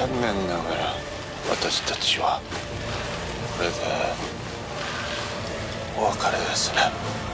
残念ながら私たちはこれでお別れですね。